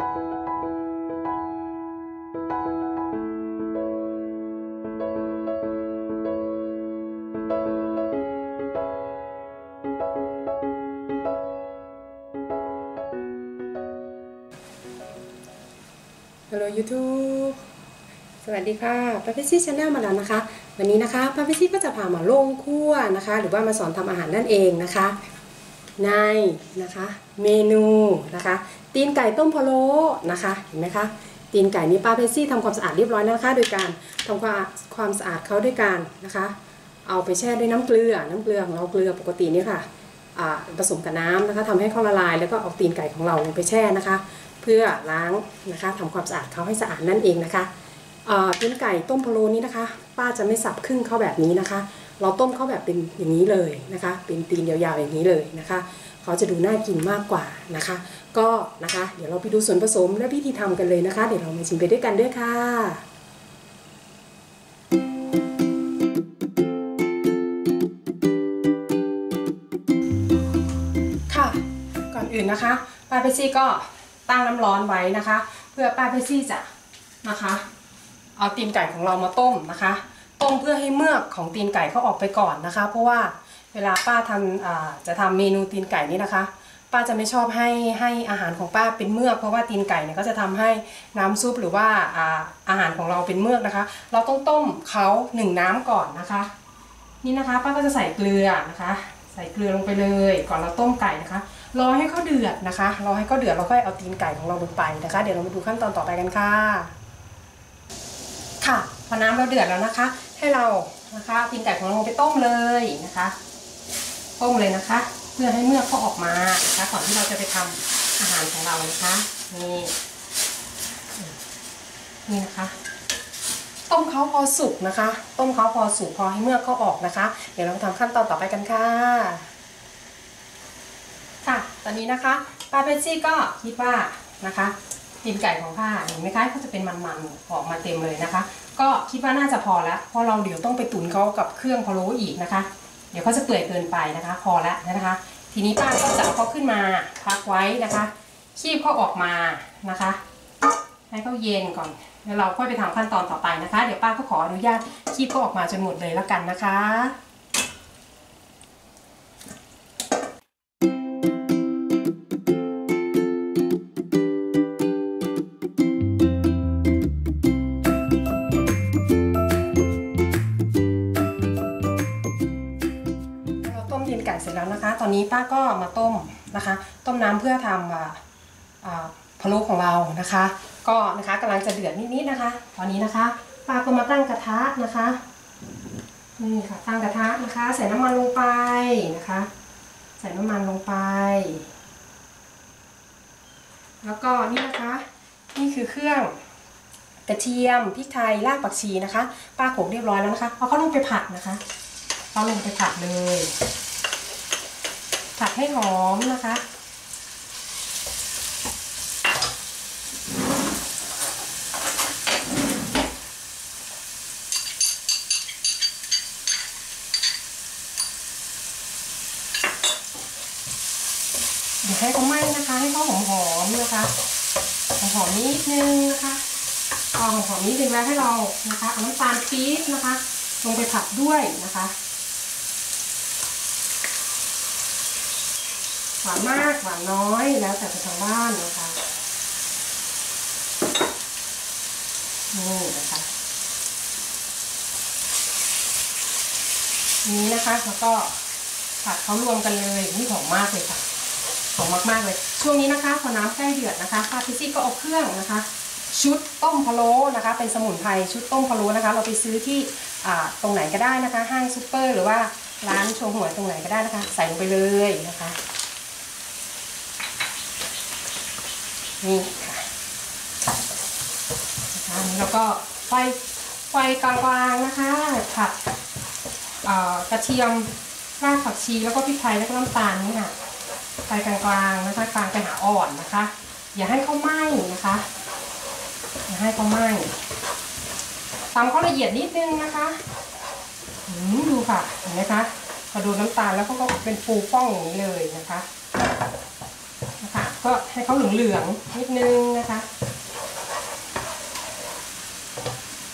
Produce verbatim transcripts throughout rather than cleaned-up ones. Hello YouTube สวัสดีค่ะป้าพิชชี่ชาแนลมาแล้วนะคะวันนี้นะคะป้าพิชชี่ก็จะพามาลงครัวนะคะหรือว่ามาสอนทำอาหารนั่นเองนะคะในนะคะเมนูนะคะตีนไก่ต้มพะโล้นะคะเห็นไหมคะตีนไก่นี้ป้าพิชชี่ทำความสะอาดเรียบร้อยนะคะโดยการทำความความสะอาดเขาด้วยการนะคะเอาไปแช่ด้วยน้ำเกลือน้ำเกลือของเราเกลือปกตินี่ค่ะผสมกับน้ำนะคะทำให้เขาละลายแล้วก็เอาตีนไก่ของเราลงไปแช่นะคะเพื่อล้างนะคะทำความสะอาดเขาให้สะอาดนั่นเองนะคะตีนไก่ต้มพะโล้นี้นะคะป้าจะไม่สับครึ่งเข้าแบบนี้นะคะเราต้มเข้าแบบเป็นอย่างนี้เลยนะคะเป็นตีนยาวๆอย่างนี้เลยนะคะเขาจะดูน่ากินมากกว่านะคะก็นะคะเดี๋ยวเราไปดูส่วนผสมและวิธีทำกันเลยนะคะเดี๋ยวเรามาชิมไปด้วยกันด้วยค่ะค่ะก่อนอื่นนะคะป้าเปซี่ก็ตั้งน้ำร้อนไว้นะคะเพื่อป้าเพชชี่จะนะคะเอาตีนไก่ของเรามาต้มนะคะต้มเพื่อให้เมือกของตีนไก่เขาออกไปก่อนนะคะเพราะว่าเวลาป้าทำจะทำเมนูตีนไก่นี้นะคะป้าจะไม่ชอบให้ให้อาหารของป้าเป็นเมือกเพราะว่าตีนไก่เนี่ยก็จะทำให้น้ำซุปหรือว่าอาหารของเราเป็นเมือกนะคะเราต้องต้มเขาหนึ่งน้ำก่อนนะคะนี่นะคะป้าก็จะใส่เกลือนะคะใส่เกลือลงไปเลยก่อนเราต้มไก่นะคะรอให้เขาเดือดนะคะรอให้เขาเดือดเราค่อยเอาตีนไก่ของเราลงไปนะคะเดี๋ยวเรามาดูขั้นตอนต่อไปกันค่ะค่ะพอน้ำเราเดือดแล้วนะคะให้เรานะคะตีนไก่ของเราลงไปต้มเลยนะคะต้มเลยนะคะเพื่อให้เมือกเขาออกมานะคะก่อนที่เราจะไปทำอาหารของเรานะคะนี่นี่นะคะต้มเขาพอสุกนะคะต้มเขาพอสุกพอให้เมือกเขาออกนะคะเดี๋ยวเรามาทำขั้นตอนต่อไปกันค่ะค่ะตอนนี้นะคะป้าเพชชี่ก็คิดว่านะคะตีนไก่ของป้าเห็นไหมคะเขาจะเป็นมันๆออกมาเต็มเลยนะคะก็คิดว่าน่าจะพอแล้วเพราะเราเดี๋ยวต้องไปตุ๋นเขากับเครื่องพะโล้อีกนะคะเดี๋ยวเขาจะเปื่อยเกินไปนะคะพอแล้วนะคะทีนี้ป้าก็จับเขาขึ้นมาพักไว้นะคะคีบเขาออกมานะคะให้เขาเย็นก่อนแล้วเราค่อยไปทำขั้นตอนต่อไปนะคะเดี๋ยวป้าก็ขออนุญาตคีบเขาออกมาจนหมดเลยแล้วกันนะคะเสร็จแล้วนะคะตอนนี้ป้าก็มาต้มนะคะต้มน้ำเพื่อทำพะโล้ของเรานะคะก็นะคะกำลังจะเดือดนิดๆนะคะตอนนี้นะคะป้าก็มาตั้งกระทะนะคะนี่ค่ะตั้งกระทะนะคะใส่น้ำมันลงไปนะคะใส่น้ำมันลงไปแล้วก็นี่นะคะนี่คือเครื่องกระเทียมพริกไทยรากผักชีนะคะป้าโขลกเรียบร้อยแล้วนะคะเอาเข้าลงไปผัดนะคะเอาลงไปผัดเลยผัดให้หอมนะคะเดี๋ยวให้เขาไหม้นะคะให้เขาหอมๆนะคะหอมนิดนึงนะคะพอหอมนิดนึงแล้วให้เรานะคะเอาน้ำตาลปี๊บนะคะลงไปผัดด้วยนะคะหวานมากหวานน้อยแล้วแต่คนทางบ้านนะคะนี่นะคะนี้นะคะแล้วก็ผัดเขารวมกันเลยนี่หอมมากเลยค่ะหอมมากๆเลยช่วงนี้นะคะพอน้ำใกล้เดือดนะคะป้าพิชชี่ก็เอาเครื่องนะคะชุดต้มพะโล้นะคะเป็นสมุนไพรชุดต้มพะโล้นะคะเราไปซื้อที่ตรงไหนก็ได้นะคะห้างซูเปอร์หรือว่าร้านโชว์หวยตรงไหนก็ได้นะคะใส่ลงไปเลยนะคะนี่ค่ะนะคะนี้แล้วก็ไฟไฟกลางๆนะคะผัดกระเทียมรากผักชีแล้วก็พริกไทยแล้วก็น้ำตาลนี่ค่ะไฟกลางๆนะคะกลางไปหาอ่อนนะคะอย่าให้เขาไหม้นะคะอย่าให้เขาไหม้ตำเขาละเอียดนิดนึงนะคะดูค่ะเห็นไหมคะพอดูน้ำตาลแล้วก็เป็นฟูฟ่องอย่างนี้เลยนะคะนะคะ ก็ให้เขาเหลืองๆนิดนึงนะคะ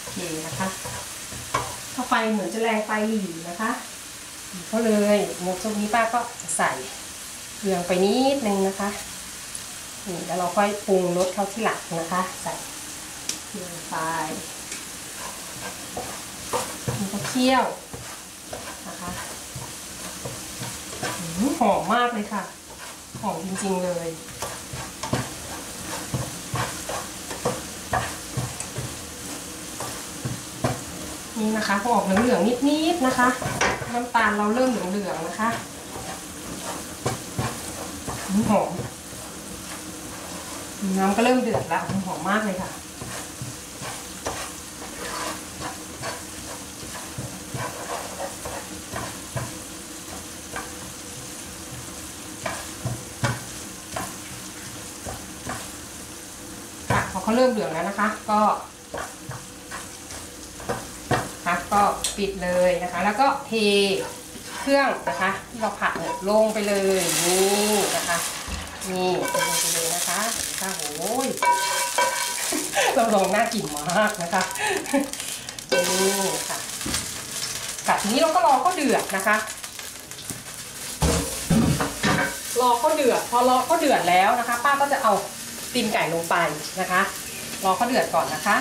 โอเคนะคะถ้าไฟเหมือนจะแรงไปหรี่นะคะก็เลยหมูชุบนี้ป้าก็จะใส่เกลือไปนิดนึงนะคะนี่แล้วเราค่อยปรุงรสเข้าที่หลังนะคะใส่เกลือไปมันก็เคี่ยวนะคะหอมมากเลยค่ะหอมจริงๆเลยนี่นะคะพอออกเหลืองๆนิดๆนะคะน้ำตาลเราเริ่มเหลืองๆนะคะหอมน้ำก็เริ่มเดือดแล้วหอมมากเลยค่ะพอเขาเริ่มเหลืองแล้วนะคะก็ก็ปิดเลยนะคะแล้วก็เทเครื่องนะคะที่เราผัดเนี่ยลงไปเลยนี่นะคะนี่ลงไปเลยนะคะค่ะโอ้ยเราลองน่ากินมากนะคะนี่ค่ะจากนี้เราก็รอก็เดือดนะคะรอก็เดือดพอรอก็เดือดแล้วนะคะป้าก็จะเอาตีนไก่ลงไปนะคะรอก็เดือดก่อนนะคะ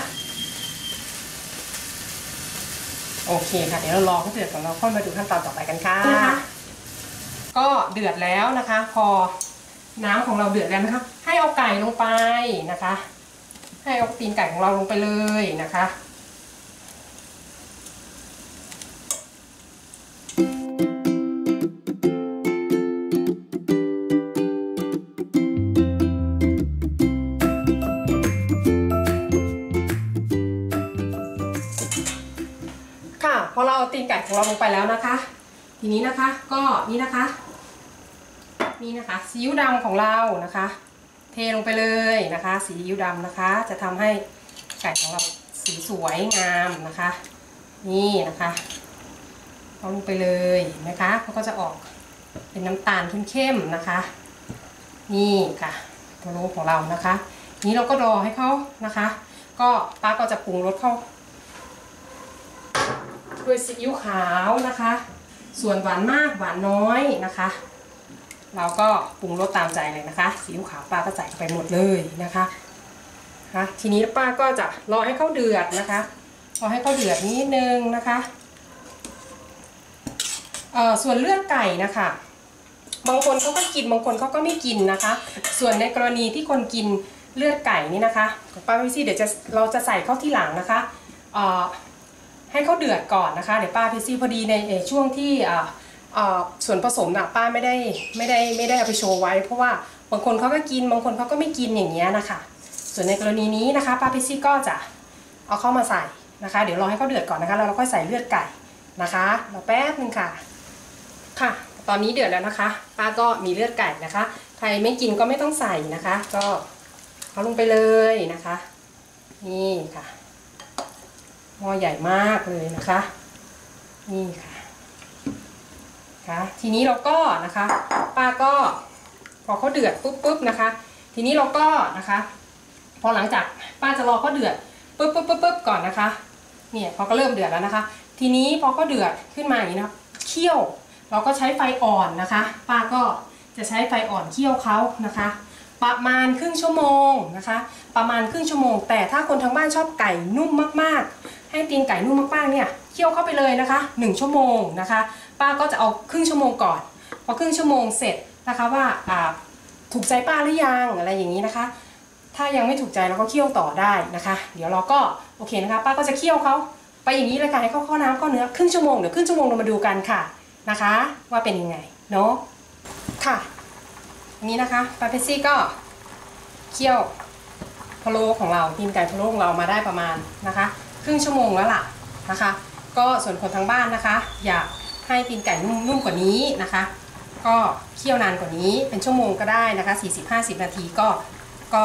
โอเคค่ะเดี๋ยวเรารอให้เดือดก่อนเราค่อยมาดูขั้นตอนต่อไปกันค่ะก็เดือดแล้วนะคะพอน้ำของเราเดือดแล้วนะคะให้เอาไก่ลงไปนะคะให้เอาตีนไก่ของเราลงไปเลยนะคะพอเราเอาตีนไก่ของเราลงไปแล้วนะคะทีนี้นะคะก็นี่นะคะนี่นะคะซีอิ๊วดำของเรานะคะเทลงไปเลยนะคะซีอิ๊วดำนะคะจะทำให้ไก่ของเราสีสวยงามนะคะนี่นะคะเอาลงไปเลยนะคะเขาก็จะออกเป็นน้ำตาลเข้มๆนะคะนี่ค่ะตัวโลของเรานะคะนี้เราก็รอให้เขานะคะก็ป้าก็จะปรุงรสเข้าด้วยซีอิ๊วขาวนะคะส่วนหวานมากหวานน้อยนะคะเราก็ปรุงรสตามใจเลยนะคะซีอิ๊วขาวป้าก็ใส่ไปหมดเลยนะคะค่ะทีนี้ป้าก็จะรอให้เขาเดือดนะคะรอให้เขาเดือดนิดนึงนะคะเอ่อส่วนเลือดไก่นะคะบางคนเขาก็กินบางคนเขาก็ไม่กินนะคะส่วนในกรณีที่คนกินเลือดไก่นี่นะคะป้าพี่ซี่เดี๋ยวจะเราจะใส่เข้าที่หลังนะคะเอ่อให้เขาเดือดก่อนนะคะเดี๋ยวป้าพิซซี่พอดีในช่วงที่ส่วนผสมนะป้าไม่ได้ไม่ได้ไม่ได้เอาไปโชว์ไว้เพราะว่าบางคนเขาก็กินบางคนเขาก็ไม่กินอย่างเงี้ยนะคะส่วนในกรณีนี้นะคะป้าพิซซี่ก็จะเอาเข้ามาใส่นะคะเดี๋ยวรอให้เขาเดือดก่อนนะคะแล้วเราค่อยใส่เลือดไก่นะคะรอแป๊บนึงค่ะค่ะตอนนี้เดือดแล้วนะคะป้าก็มีเลือดไก่นะคะใครไม่กินก็ไม่ต้องใส่นะคะก็เอาลงไปเลยนะคะนี่ค่ะหม้อใหญ่มากเลยนะคะนี่ค่ะค่ะทีนี้เราก็นะคะป้าก็พอเขาเดือดปุ๊บปุ๊บนะคะทีนี้เราก็นะคะพอหลังจากป้าจะรอเขาเดือดปุ๊บปุ๊บปุ๊บปุ๊บก่อนนะคะเนี่ยพอก็เริ่มเดือดแล้วนะคะทีนี้พอก็เดือดขึ้นมาอย่างนี้นะเคี่ยวเราก็ใช้ไฟอ่อนนะคะป้าก็จะใช้ไฟอ่อนเคี่ยวเขานะคะประมาณครึ่งชั่วโมงนะคะประมาณครึ่งชั่วโมงแต่ถ้าคนทางบ้านชอบไก่นุ่มมากๆให้ตีนไก่นุ่มมากๆเนี่ยเคี่ยวเข้าไปเลยนะคะหนึ่งชั่วโมงนะคะป้าก็จะเอาครึ่งชั่วโมงก่อนพอครึ่งชั่วโมงเสร็จนะคะว่าถูกใจป้าหรือยังอะไรอย่างนี้นะคะถ้ายังไม่ถูกใจเราก็เคี่ยวต่อได้นะคะเดี๋ยวเราก็โอเคนะคะป้าก็จะเคี่ยวเขาไปอย่างนี้เลยค่ะให้เขาเข้าน้ำเข้าเนื้อครึ่งชั่วโมงเดี๋ยวครึ่งชั่วโมงเรามาดูกันค่ะนะคะว่าเป็นยังไงเนาะค่ะนี้นะคะปาเพซี่ก็เคี่ยวพะโล้ของเราตีนไก่พะโล้ของเรามาได้ประมาณนะคะครึ่งชั่วโมงแล้วล่ะนะคะก็ส่วนคนทางบ้านนะคะอยากให้ตีนไก่นุ่มๆกว่านี้นะคะก็เคี่ยวนานกว่านี้เป็นชั่วโมงก็ได้นะคะ สี่สิบถึงห้าสิบ นาทีก็ก็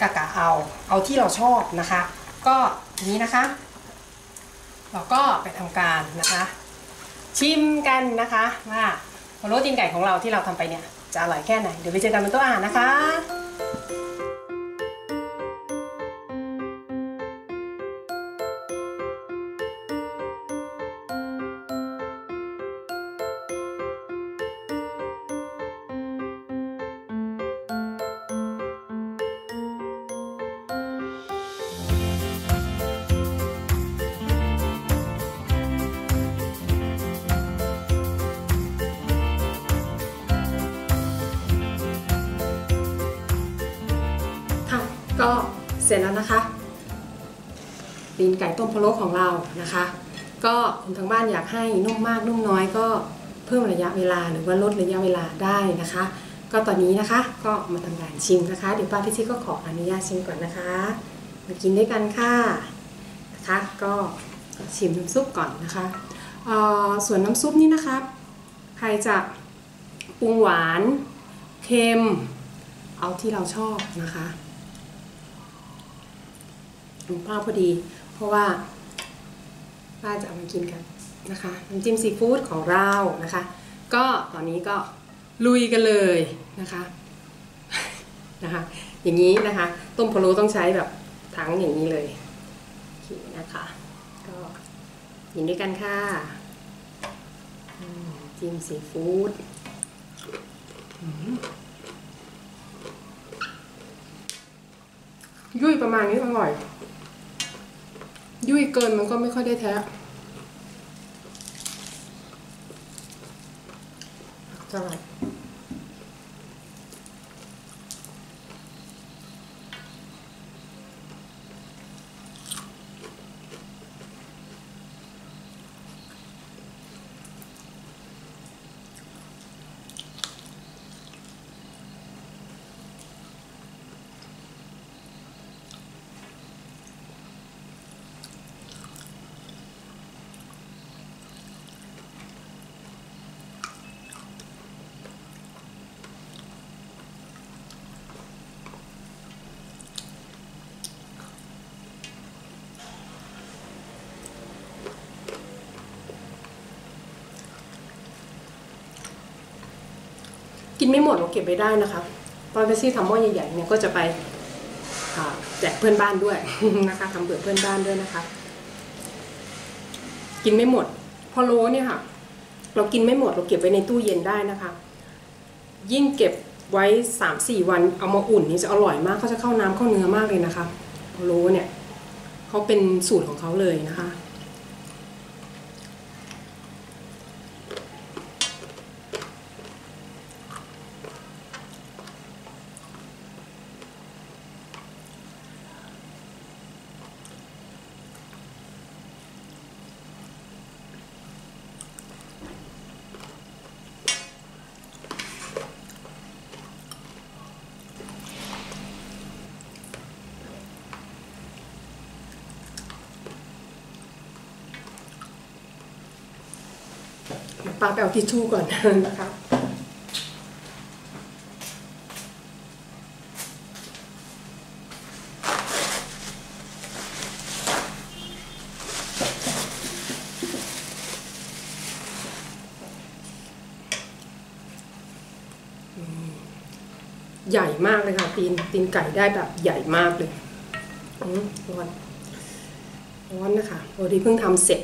กะกะเอาเอาที่เราชอบนะคะก็นี้นะคะเราก็ไปทำการนะคะชิมกันนะคะว่าพะโล้ตีนไก่ของเราที่เราทำไปเนี่ย จะอร่อยแค่ไหนเดี๋ยวไปเจอกันบนโต๊ะอาหารนะคะก็เสร็จแล้วนะคะตีนไก่ต้มพะโล้ของเรานะคะก็คุณทางบ้านอยากให้นุ่มมากนุ่มน้อยก็เพิ่มระยะเวลาหรือว่าลดระยะเวลาได้นะคะก็ตอนนี้นะคะก็มาทำการชิมนะคะเดี๋ยวป้าพิชิตก็ขออนุญาตชิมก่อนนะคะมากินด้วยกันค่ะนะคะก็ชิมน้ำซุปก่อนนะคะเอ่อส่วนน้ำซุปนี่นะคะใครจะปรุงหวานเค็มเอาที่เราชอบนะคะของป้าพอดีเพราะว่าป้าจะเอามากินกันนะคะน้ำจิ้มซีฟู้ดของเรานะคะก็ตอนนี้ก็ลุยกันเลยนะคะนะคะอย่างนี้นะคะต้มพะโล้ต้องใช้แบบถังอย่างนี้เลยนะคะก็กินด้วยกันค่ะจิ้มซีฟู้ดยุ่ยประมาณนี้อร่อยยุ่ยเกินมันก็ไม่ค่อยได้แท้จะหลับกินไม่หมดเราเก็บไปได้นะคะตอนไปซี่ทำหม้อใหญ่ๆเนี่ยก็จะไปแจกเพื่อนบ้านด้วยนะคะทำเบื่อเพื่อนบ้านด้วยนะคะกินไม่หมดพะโล้เนี่ยค่ะเรากินไม่หมดเราเก็บไว้ในตู้เย็นได้นะคะยิ่งเก็บไว้ สามถึงสี่ วันเอามาอุ่นนี่จะอร่อยมากเขาจะเข้าน้ำเข้าเนื้อมากเลยนะคะพะโล้เนี่ยเขาเป็นสูตรของเขาเลยนะคะป้าไปเอาทิชชู่ก่อนนะคะใหญ่มากเลยค่ะตีนตีนไก่ได้แบบใหญ่มากเลยร้อนร้อนนะคะพอดีเพิ่งทำเสร็จ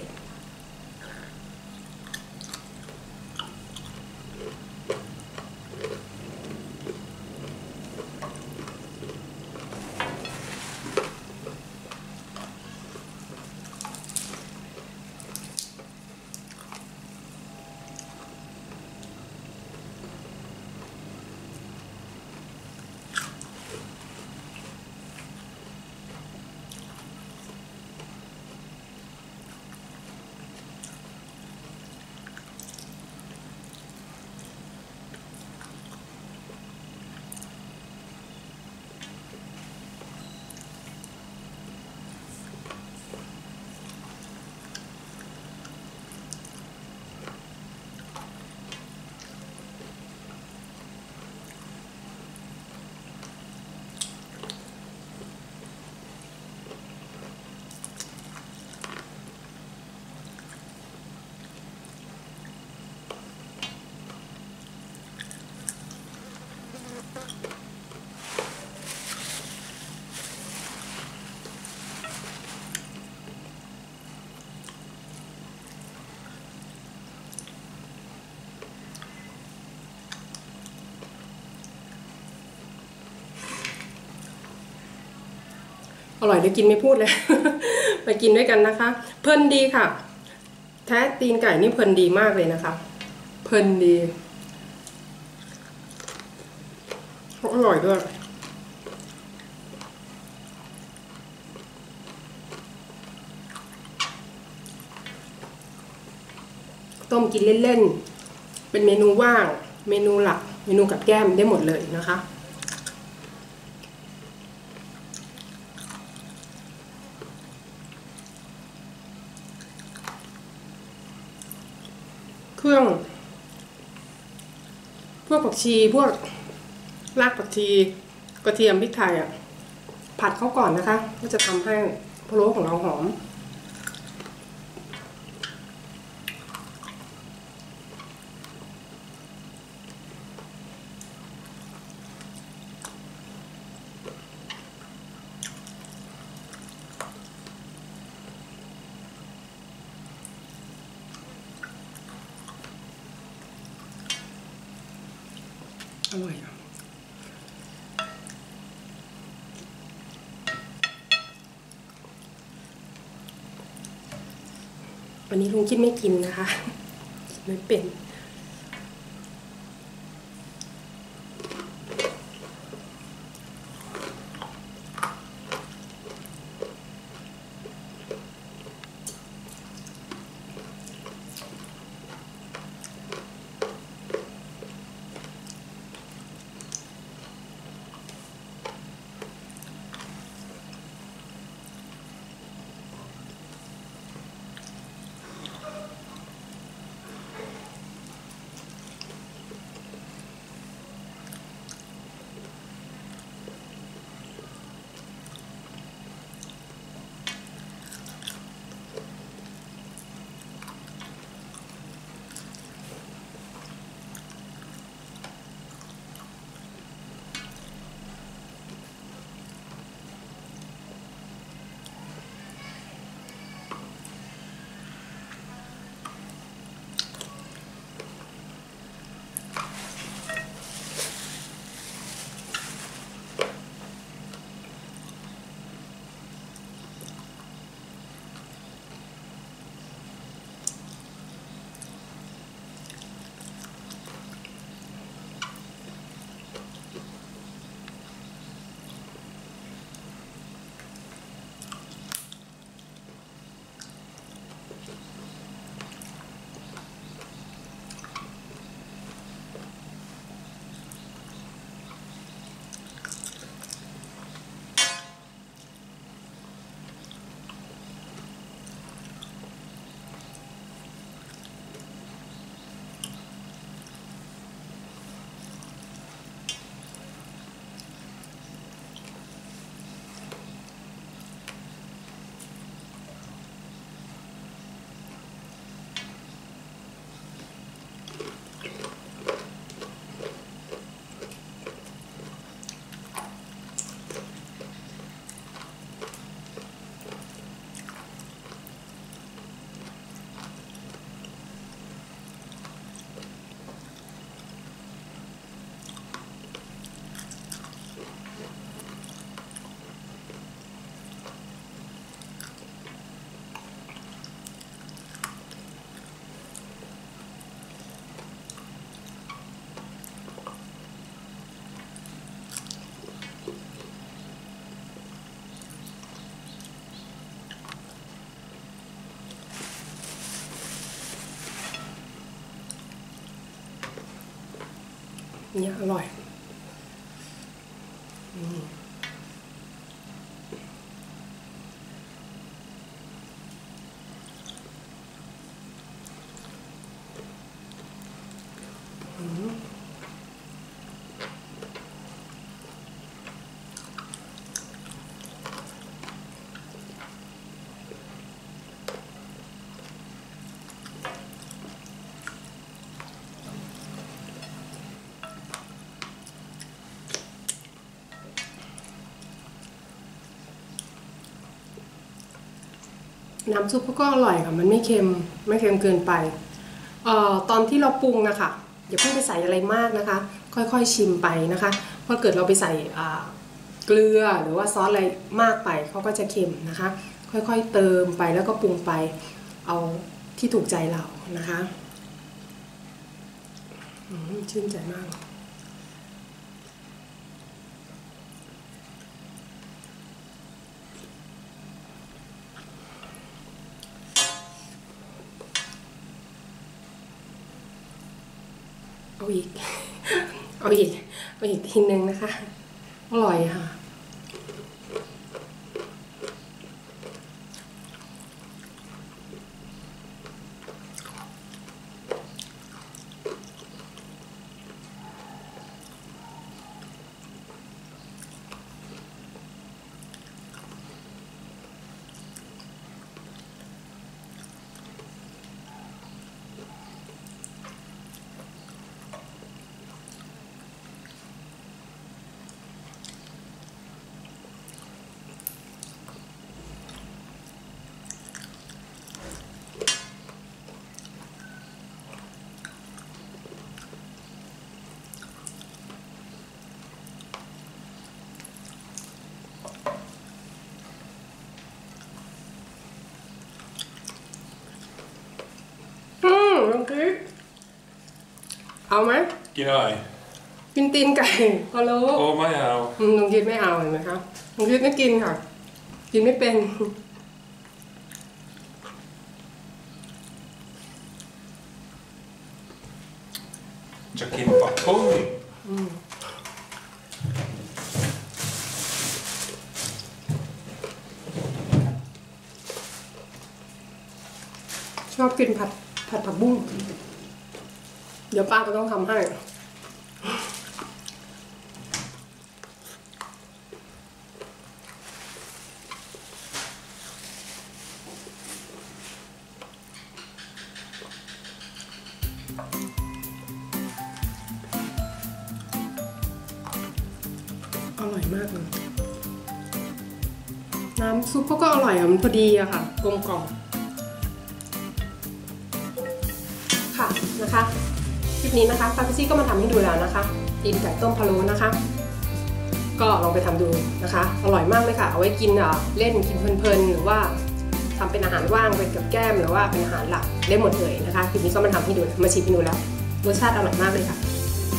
อร่อยเลยกินไม่พูดเลย ไปกินด้วยกันนะคะเพลินดีค่ะแท้ตีนไก่นี่เพลินดีมากเลยนะคะเพลินดีอร่อยด้วยต้มกินเล่นๆเป็นเมนูว่างเมนูหลักเมนูกับแก้มได้หมดเลยนะคะเครื่องพวกผักชีพวกรากผักชีกระเทียมพริกไทยอ่ะผัดเขาก่อนนะคะก็จะทำให้พะโล้ของเราหอมอร่อยอ่ะวันนี้ลุงคิดไม่กินนะคะไม่เป็นเนี่ยอร่อยน้ำซุปก็อร่อยค่ะมันไม่เค็มไม่เค็มเกินไปเอ่อตอนที่เราปรุงนะคะอย่าเพิ่งไปใส่อะไรมากนะคะค่อยๆชิมไปนะคะพอเกิดเราไปใส่ เกลือหรือว่าซอสอะไรมากไปเขาก็จะเค็มนะคะค่อยๆเติมไปแล้วก็ปรุงไปเอาที่ถูกใจเรานะคะชื่นใจมากเอาอีกเอาอีกเอาอีกทีนึงนะคะอร่อยค่ะเอาไหมกินอะไรกินตีนไก่ก็รู้โอ้ไม่เอาลุงคิดไม่เอาเห็นไหมครับลุงคิดไม่กินค่ะกินไม่เป็นจะกินผักบุ้งชอบกินผัดผัดผักบุ้งเดี๋ยวป้าก็ต้องทำให้อร่อยมากเลยน้ำซุปก็อร่อยอ่ะมันพอดีอะค่ะกลมกล่อมค่ะนะคะคลิปนี้นะคะป้าพิชชี่ก็มาทำให้ดูแล้วนะคะตีนไก่ต้มพะโล้นะคะก็ลองไปทำดูนะคะอร่อยมากเลยค่ะเอาไว้กินเล่นกินเพลินๆหรือว่าทำเป็นอาหารว่างเป็นกับแก้มหรือว่าเป็นอาหารหลักได้หมดเลยนะคะคลิปนี้ก็มาทำให้ดูมาชิมให้ดูแล้วรสชาติอร่อยมากเลยค่ะ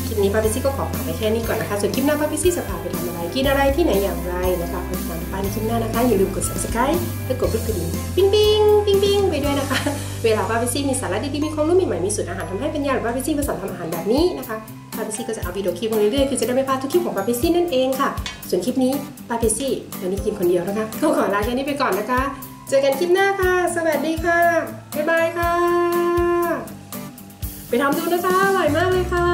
คลิปนี้ป้าพิชชี่ก็ขอฝากไว้แค่นี้ก่อนนะคะส่วนคลิปหน้าป้าพิชชี่จะพาไปทำอะไรกินอะไรที่ไหนอย่างไรนะคะไปติดตามป้าในคลิปหน้านะคะอย่าลืมกด ซับสไครบ์ และกดกระดิ่งปิ๊งปิ๊งปิ๊งปิ๊งไปด้วยนะคะเวลาป้าพิชชี่มีสาระดีๆมีความรู้ใหม่ๆมีสูตรอาหารทำให้เป็นยาหรือป้าพิชชี่ผสมทำอาหารแบบนี้นะคะป้าพิชชี่ก็จะเอาวิดีโอคลิปมาเรื่อยๆคือจะได้ไม่พลาดทุกคลิปของป้าพิชชี่นั่นเองค่ะส่วนคลิปนี้ป้าพิชชี่วันนี้กินคนเดียวนะคะก็ขอลาแค่นี้ไปก่อนนะคะเจอกันคลิปหน้าค่ะสวัสดีค่ะบ๊ายบายค่ะไปทำดูนะคะอร่อยมากเลยค่ะ